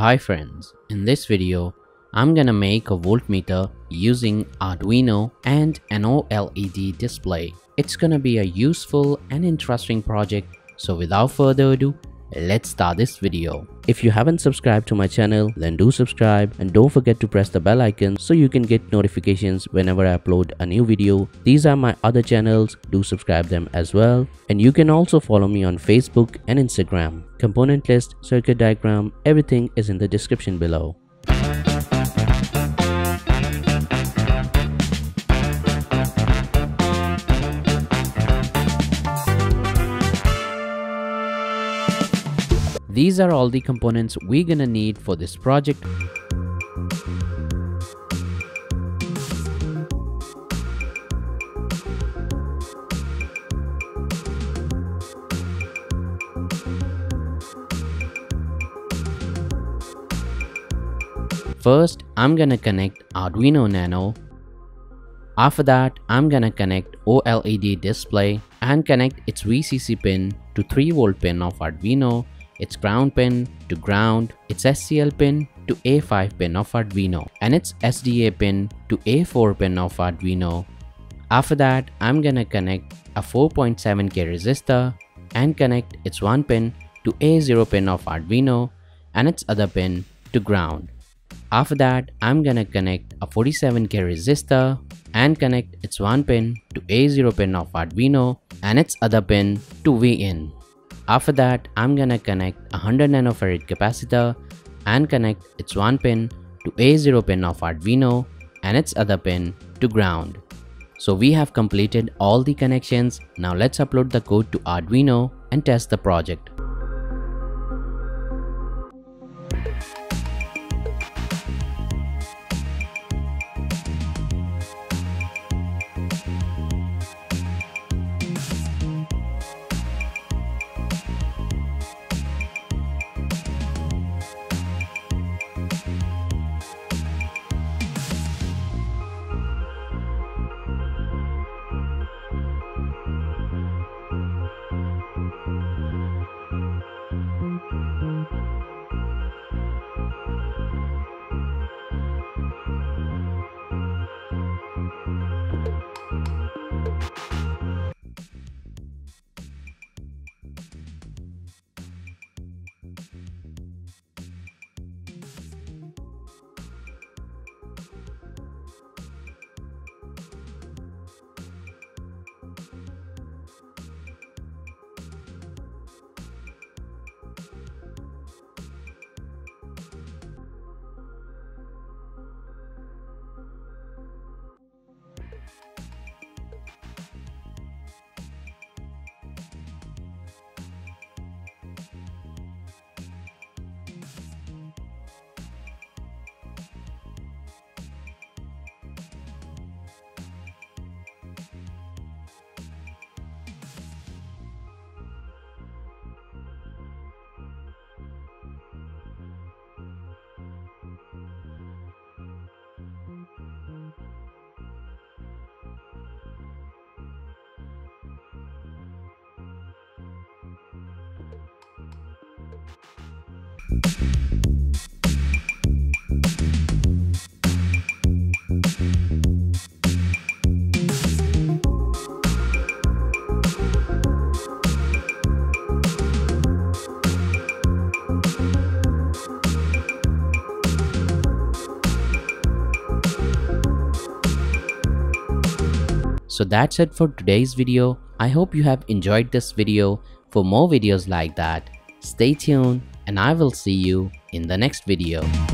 Hi friends, in this video I'm gonna make a voltmeter using Arduino and an OLED display. It's gonna be a useful and interesting project, so without further ado, let's start this video. If you haven't subscribed to my channel, then do subscribe and don't forget to press the bell icon so you can get notifications whenever I upload a new video. These are my other channels, do subscribe them as well. And you can also follow me on Facebook and Instagram. Component list, circuit diagram, everything is in the description below. These are all the components we're gonna need for this project. First, I'm gonna connect Arduino Nano. After that, I'm gonna connect OLED display and connect its VCC pin to 3V pin of Arduino, its ground pin to ground, its SCL pin to A5 pin of Arduino, and its SDA pin to A4 pin of Arduino. After that, I'm gonna connect a 4.7K resistor and connect its one pin to A0 pin of Arduino and its other pin to ground. After that, I'm gonna connect a 47K resistor and connect its one pin to A0 pin of Arduino and its other pin to VIN. After that, I'm gonna connect a 100 nanofarad capacitor and connect its one pin to A0 pin of Arduino and its other pin to ground. So we have completed all the connections. Now let's upload the code to Arduino and test the project. So that's it for today's video. I hope you have enjoyed this video. For more videos like that, stay tuned and I will see you in the next video.